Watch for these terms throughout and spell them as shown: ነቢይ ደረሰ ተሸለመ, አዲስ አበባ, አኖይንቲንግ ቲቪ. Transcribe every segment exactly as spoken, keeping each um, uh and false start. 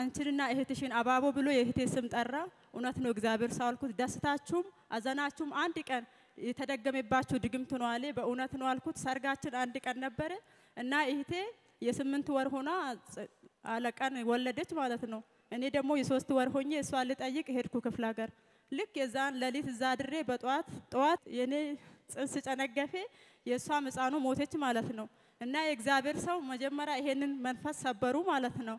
አንቺና እህትሽን አባቦ ብሎ የእህቴ ስም ጠራ ኡናት ነው እግዚአብሔር ሳልኩት ደስታችሁም አዘናችሁም አንድ ቀን የተደገመባችሁ ድግምት ነው አለ በኡናት ነው አልኩት ሰርጋችን አንድ ቀን ነበር እና እህቴ የስምንት ወር ሆና አለቀን ወለደች ማለት ነው እኔ ደሞ የሶስት ወር ሆኜ እሷ ልጠይቅ ሄድኩ ክፍለ ሀገር ልክ የዛን ለሊት ዛድሬ በጧት ጧት የኔ ጽንስ ጨነገፈ የሷ መጻኑ ሞተች ማለት ነው እና የእግዚአብሔር ሰው መጀመሪያ ይሄንን መንፈስ ሰበሩ ማለት ነው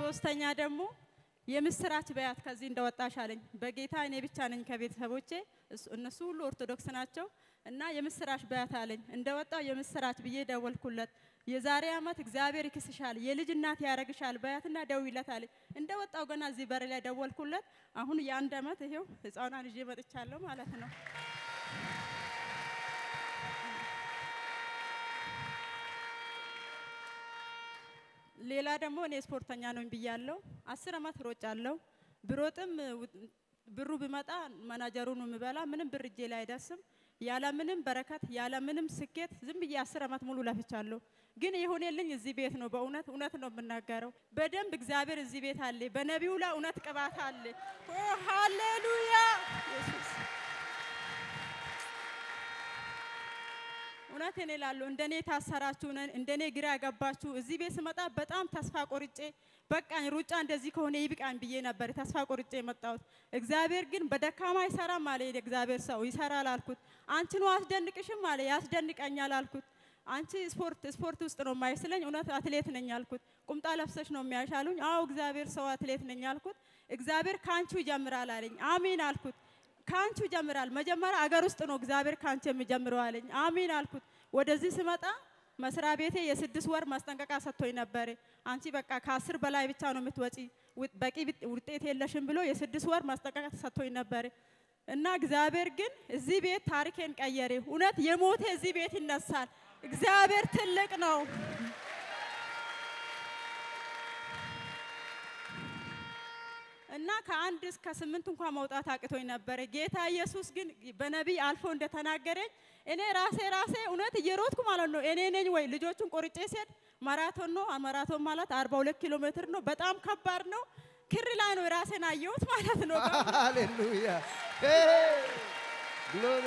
ሶስተኛ ደግሞ የምስራች በያት ከዚህ እንደወጣሽ አለኝ በጌታ እኔ ብቻ ነኝ ከቤተሰቦቼ እነሱ ሁሉ ኦርቶዶክስ ናቸው እና የምስራች በያት አለኝ እንደወጣው የምስራች ብዬ ደወልኩለት የዛሬ አመት እግዚአብሔር ይክስሻል የልጅናት ያረግሻል በያትና ደውይለት አለኝ እንደወጣው ገና እዚህ በር ላይ ደወልኩለት አሁን የአንድ አመት ይሄው ህፃናን ይዤ መጥቻለሁ ማለት ነው ሌላ ደግሞ እኔ ስፖርተኛ ነኝ ብያለሁ አስር አመት ሮጫለሁ ብሮጥም ብሩ ቢመጣ ማናጀሩን ምበላ ምንም ብር እጄ ላይ አይደርስም ያላ ምንም በረከት ያላ ምንም ስኬት ዝም ብዬ አስር አመት ሙሉ ለፍቻለሁ ግን ይሆነልኝ እዚህ ቤት ነው በእውነት እውነት ነው የምናገረው በደም እግዚአብሔር እዚህ ቤት አለ በነቢዩ ላይ እውነት ቅባት አለ ኦ ሃሌሉያ ኢየሱስ ኡናቴን ላሉ እንደኔ ታሰራችሁ እንደኔ ግራ ያጋባችሁ እዚህ ቤት ስመጣ በጣም ተስፋ ቆርጬ በቃኝ ሩጫ እንደዚህ ከሆነ ይብቃኝ ብዬ ነበር ተስፋ ቆርጬ መጣሁት እግዚአብሔር ግን በደካማ ይሰራል ማለት እግዚአብሔር ሰው ይሰራል አልኩት አንቺ ነው አስደንቅሽም ማለት ያስደንቀኛል አልኩት አንቺ ስፖርት ስፖርት ውስጥ ነው ማይስለኝ ኡናት አትሌት ነኝ አልኩት ቁምጣ ለብሰሽ ነው የሚያሻሉኝ አው እግዚአብሔር ሰው አትሌት ነኝ አልኩት እግዚአብሔር ካንቺ ይጀምራል አለኝ አሜን አልኩት ካንቹ ጀምራል መጀመሪያ አገር ውስጥ ነው እግዚአብሔር ካንቺ የሚጀምረው አለኝ አሜን አልኩት ወደዚህ ስመጣ መስራ ቤቴ የስድስት ወር ማስጠንቀቃ ሰጥቶኝ ነበር አንቺ በቃ ከአስር በላይ ብቻ ነው የምትወጪ በቂ ውጤት የለሽም ብሎ የስድስት ወር ማስጠንቀቃ ሰጥቶኝ ነበር እና እግዚአብሔር ግን እዚህ ቤት ታሪኬን ቀየረ ኡነት የሞተ እዚህ ቤት ይነሳል እግዚአብሔር ትልቅ ነው እና ከአንድ እስከ ስምንት እንኳን ማውጣት አቅቶኝ ነበር ጌታ ኢየሱስ ግን በነብይ አልፎ እንደተናገረኝ እኔ ራሴ ራሴ እውነት እየሮጥኩ ማለት ነው እኔ ነኝ ወይ ልጆቹን ቆርጬ ሲሄድ ማራቶን ነው ማራቶን ማለት አርባ ሁለት ኪሎ ሜትር ነው በጣም ከባድ ነው ክር ላይ ነው ራሴን አየሁት ማለት ነው ሃሌሉያ ግሎሪ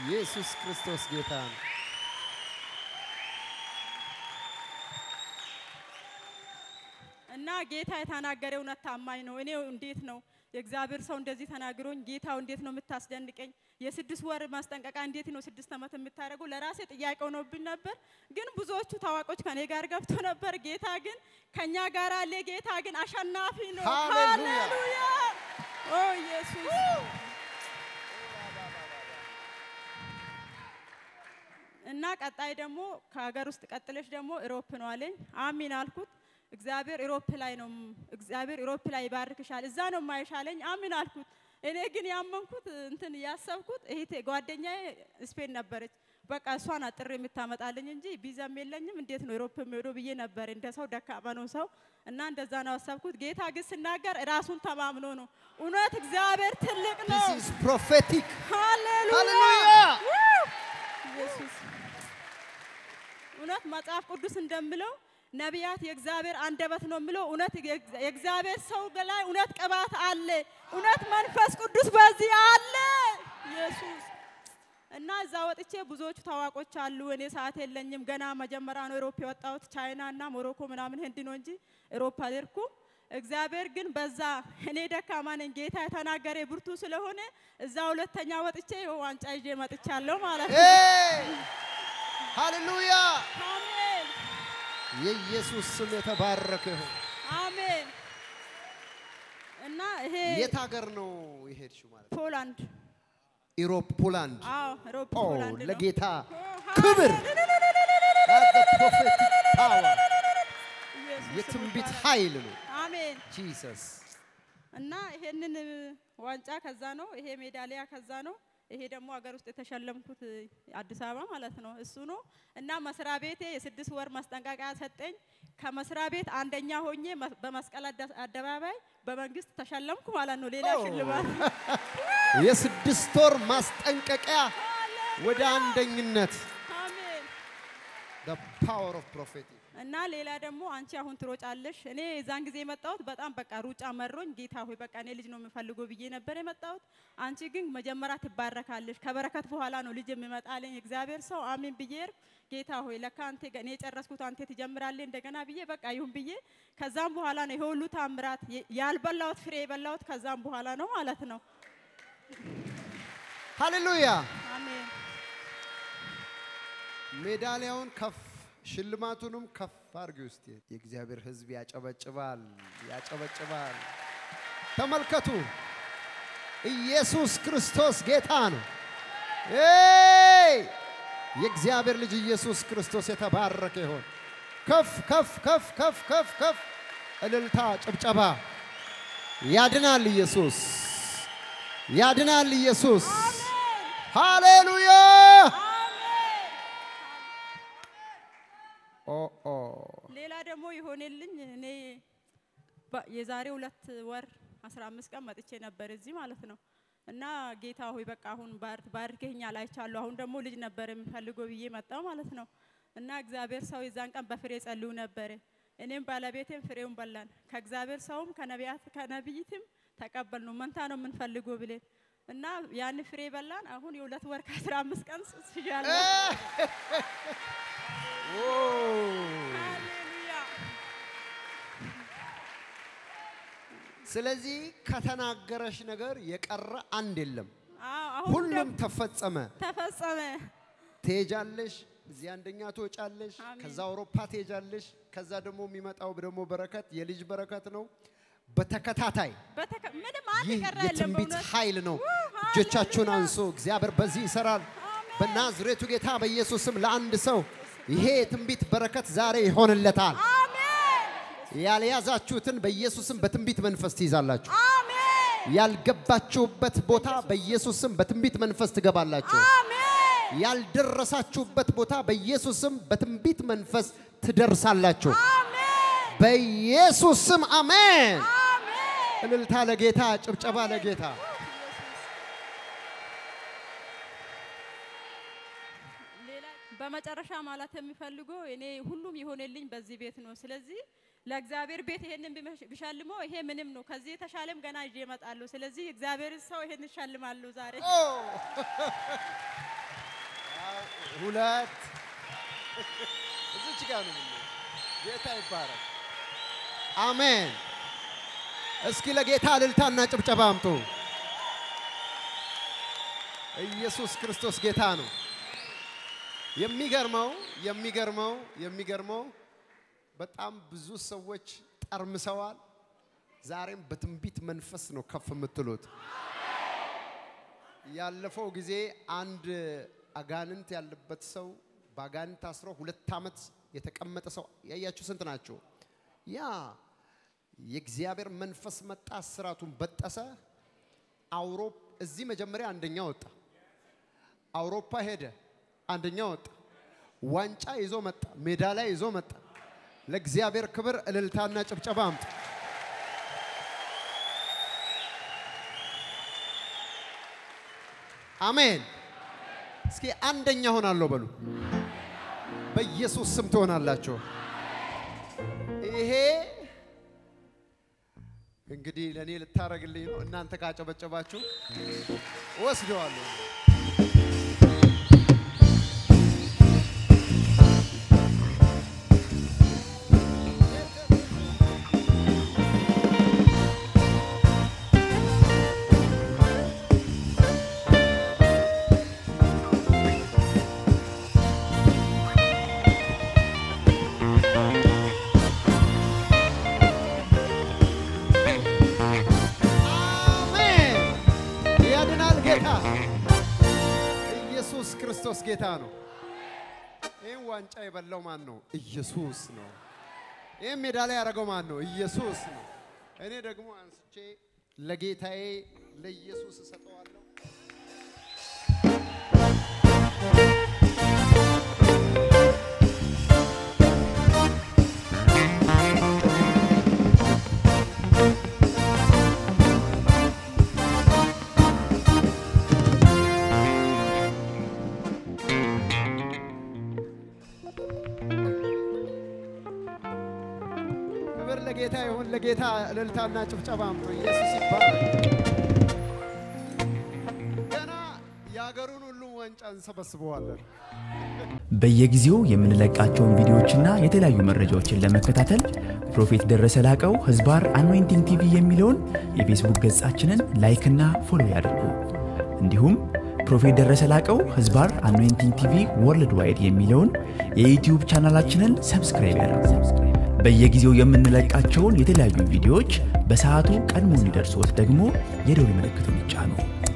ኢየሱስ ክርስቶስ ጌታ እና ጌታ የታናገረው ነው ታማኝ ነው እኔ እንዴት ነው የእግዚአብሔር ሰው እንደዚህ ተናግሮኝ ጌታው እንዴት ነው የምታስደንቀኝ የስድስት ወር ማስጠንቀቃ እንዴት ነው ስድስት አመት የምታረጉ ለራሴ ጥያቄው ነው ብን ነበር ግን ብዙዎቹ ታዋቆች ከኔ ጋር ገብቶ ነበር ጌታ ግን ከኛ ጋር አለ ጌታ ግን አሸናፊ ነው ሃሌሉያ ኦ ኢየሱስ እና ቀጣይ ደግሞ ከሀገር ውስጥ ቀጥለሽ ደግሞ ኢሮፕ ነው አለኝ አሚን አልኩት እግዚአብሔር ኢሮፕ ላይ ነው እግዚአብሔር ኢሮፕ ላይ ይባርክሻል እዛ ነው ማይሻለኝ አሚን አልኩት እኔ ግን ያመንኩት እንትን ያሰብኩት እህቴ ጓደኛዬ ስፔን ነበርች በቃ እሷን አጥሬ የምታመጣለኝ እንጂ ቢዛም የለኝም እንዴት ነው ኢሮፕ መሄዶ ብዬ ነበር እንደሰው ደካማ ነው ሰው እና እንደዛ ነው ያሰብኩት ጌታ ግን ስናገር ራሱን ተማምኖ ነው እውነት እግዚአብሔር ትልቅ ነው this is prophetic hallelujah hallelujah ኢየሱስ እውነት መጽሐፍ ቅዱስ እንደምለው ነቢያት የእግዚአብሔር አንደበት ነው ምለው እውነት የእግዚአብሔር ሰው ገላይ እውነት ቀባት አለ እውነት መንፈስ ቅዱስ በዚህ አለ ኢየሱስ እና ዛወጥቼ ብዙዎች ታዋቆች አሉ እኔ ሰዓት የለኝም ገና መጀመሪያ ነው ኢሮፕ ወጣሁት ቻይናና ሞሮኮ ምናምን ሄንዲ ነው እንጂ ኢሮፕ አደርኩ እግዚአብሔር ግን በዛ እኔ ደካማ ነኝ ጌታ ተናገረ ብርቱ ስለሆነ እዛ ሁለተኛ ወጥቼ ዋንጫ ይዤ መጥቻለሁ ማለት ነው ሃሌሉያ የኢየሱስ ስም የተባረከ ይሁን አሜን እና ይሄ የታገር ነው ይሄድሽው ማለት ፖላንድ ኢሮፕ ፖላንድ አዎ ኢሮፕ ፖላንድ ለጌታ ክብር የትንቢት ኃይል ነው አሜን ኢየሱስ እና ይሄንን ዋንጫ ከዛ ነው ይሄ ሜዳሊያ ከዛ ነው ይሄ ደግሞ ሀገር ውስጥ ተሸለምኩት አዲስ አበባ ማለት ነው እሱ ነው እና መስሪያ ቤቴ የስድስት ወር ማስጠንቀቂያ ሰጠኝ ከመስሪያ ቤት አንደኛ ሆኜ በመስቀል አደባባይ በመንግስት ተሸለምኩ ማለት ነው ሌላ ሽልማት የስድስት ወር ማስጠንቀቂያ ወደ አንደኛነት አሜን the power of prophecy እና ሌላ ደግሞ አንቺ አሁን ትሮጫለሽ እኔ እዛን ጊዜ መጣሁት በጣም በቃ ሩጫ መሮኝ ጌታ ሆይ በቃ እኔ ልጅ ነው የምፈልገው ብዬ ነበር የመጣሁት አንቺ ግን መጀመሪያ ትባረካለሽ ከበረከት በኋላ ነው ልጅ የሚመጣልኝ እግዚአብሔር ሰው አሜን ብዬ ጌታ ሆይ ለካ አንተ እኔ ጨረስኩት አንተ ትጀምራለህ እንደገና ብዬ በቃ ይሁን ብዬ ከዛም በኋላ ነው ይሁሉ ታምራት ያልበላሁት ፍሬ የበላሁት ከዛም በኋላ ነው ማለት ነው ሃሌሉያ አሜን ሜዳሊያውን ከፍ ሽልማቱንም ከፍ አድርገው እስቲ የእግዚአብሔር ህዝብ ያጨበጭባል ያጨበጭባል ተመልከቱ ኢየሱስ ክርስቶስ ጌታ ነው እይ የእግዚአብሔር ልጅ ኢየሱስ ክርስቶስ የተባረከ ይሁን ከፍ ከፍ ከፍ ከፍ ከፍ ከፍ እልልታ ጭብጨባ ያድናል ኢየሱስ ያድናል ኢየሱስ ሃሌሉያ ኦኦ ሌላ ደግሞ ይሆነልኝ እኔ የዛሬ ሁለት ወር አስራ አምስት ቀን መጥቼ ነበር እዚህ ማለት ነው እና ጌታ ሆይ በቃ አሁን ባርክ ባርከኛል አይቻለሁ አሁን ደግሞ ልጅ ነበር የምፈልገው ብዬ መጣው ማለት ነው እና እግዚአብሔር ሰው የዛን ቀን በፍሬ ጸልዩ ነበር እኔም ባለቤቴም ፍሬውን በላን ከእግዚአብሔር ሰውም ከነቢያት ከነብይትም ተቀበልነው መንታ ነው የምንፈልገው ብለን እና ያን ፍሬ በላን አሁን የሁለት ወር ከአስራ አምስት ቀን ስጃለሁ ስለዚህ ከተናገረሽ ነገር የቀረ አንድ የለም ሁሉም ተፈጸመ ተፈጸመ ተጃለሽ እዚህ አንደኛ ተወጫለሽ ከዛ አውሮፓ ተጃለሽ ከዛ ደግሞ የሚመጣው ደግሞ በረከት የልጅ በረከት ነው በተከታታይ ምንም አትቀራ የለም በእውነት ኃይል ነው እጆቻችሁን አንሱ እግዚአብሔር በዚህ ይሰራል በናዝሬቱ ጌታ በኢየሱስ ስም ለአንድ ሰው ይሄ ትንቢት በረከት ዛሬ ይሆንልታል አሜን ያልያዛችሁትን በኢየሱስም በትንቢት መንፈስ ትይዛላችሁ አሜን ያልገባችሁበት ቦታ በኢየሱስም በትንቢት መንፈስ ትገባላችሁ አሜን ያልደረሳችሁበት ቦታ በኢየሱስም በትንቢት መንፈስ ትደርሳላችሁ አሜን በኢየሱስም አሜን አሜን እልልታ ለጌታ ጭብጨባ ለጌታ በመጨረሻ ማለት የሚፈልገው እኔ ሁሉም ይሆነልኝ በዚህ ቤት ነው ስለዚህ ለእግዚአብሔር ቤት ይሄንን ቢሻልሞ ይሄ ምንም ነው ከዚህ ተሻለም ገና ይዤ እመጣለሁ ስለዚህ እግዚአብሔር ሰው ይሄን ይሻልማሉ ዛሬ ሁለት እዚህ ጋር ነው ጌታ ይባረክ አሜን እስኪ ለጌታ ልልታና ጭብጨባ አምጡ ኢየሱስ ክርስቶስ ጌታ ነው የሚገርመው የሚገርመው የሚገርመው በጣም ብዙ ሰዎች ጠርምሰዋል ዛሬም በትንቢት መንፈስ ነው ከፍ የምትሉት ያለፈው ጊዜ አንድ አጋንንት ያለበት ሰው ባጋንንት አስሮ ሁለት አመት የተቀመጠ ሰው ያያችሁ ስንት ናቸው ያ የእግዚአብሔር መንፈስ መጣ ስራቱን በጠሰ አውሮፓ እዚ መጀመሪያ አንደኛ ወጣ አውሮፓ ሄደ አንደኛ ወጣ ዋንጫ ይዞ መጣ ሜዳ ላይ ይዞ መጣ ለእግዚአብሔር ክብር እልልታና ጭብጨባ አምጡ አሜን እስኪ አንደኛ ሆናለሁ በሉ በኢየሱስ ስም ትሆናላችሁ ይሄ እንግዲህ ለኔ ልታረግልኝ ነው እናንተ ካጨበጨባችሁ ወስደዋለሁ ጌታ ነው ይሄን ዋንጫ ይበላው ማን ነው ኢየሱስ ነው ይሄን ሜዳ ላይ ያረጋው ማን ነው ኢየሱስ ነው እኔ ደግሞ አንስቼ ለጌታዬ ለኢየሱስ ሰጠዋለሁ ጌታ ይሁን ለጌታ እልልታና ጭብጨባ አምጡ ኢየሱስ ይባረክ ገና ያገሩን ሁሉ ወንጫን ሰበስበዋለን በየጊዜው የምንለቃቸውን ቪዲዮዎችና የተለያዩ መረጃዎችን ለመከታተል ፕሮፌት ደረሰ ላቀው ህዝባር Anointing ቲቪ የሚለውን የፌስቡክ ገጻችንን ላይክ እና ፎሎ ያድርጉ እንዲሁም ፕሮፌት ደረሰ ላቀው ህዝባር Anointing ቲቪ ወርልድ ዋይድ የሚለውን የዩቲዩብ ቻናላችንን ሰብስክራይብ ያድርጉ በየጊዜው የምንለቃቸውን የተለያዩ ቪዲዮዎች በሰዓቱ ቀድሞ እንዲደርሱዎት ደግሞ የደውል ምልክቱን ይጫኑ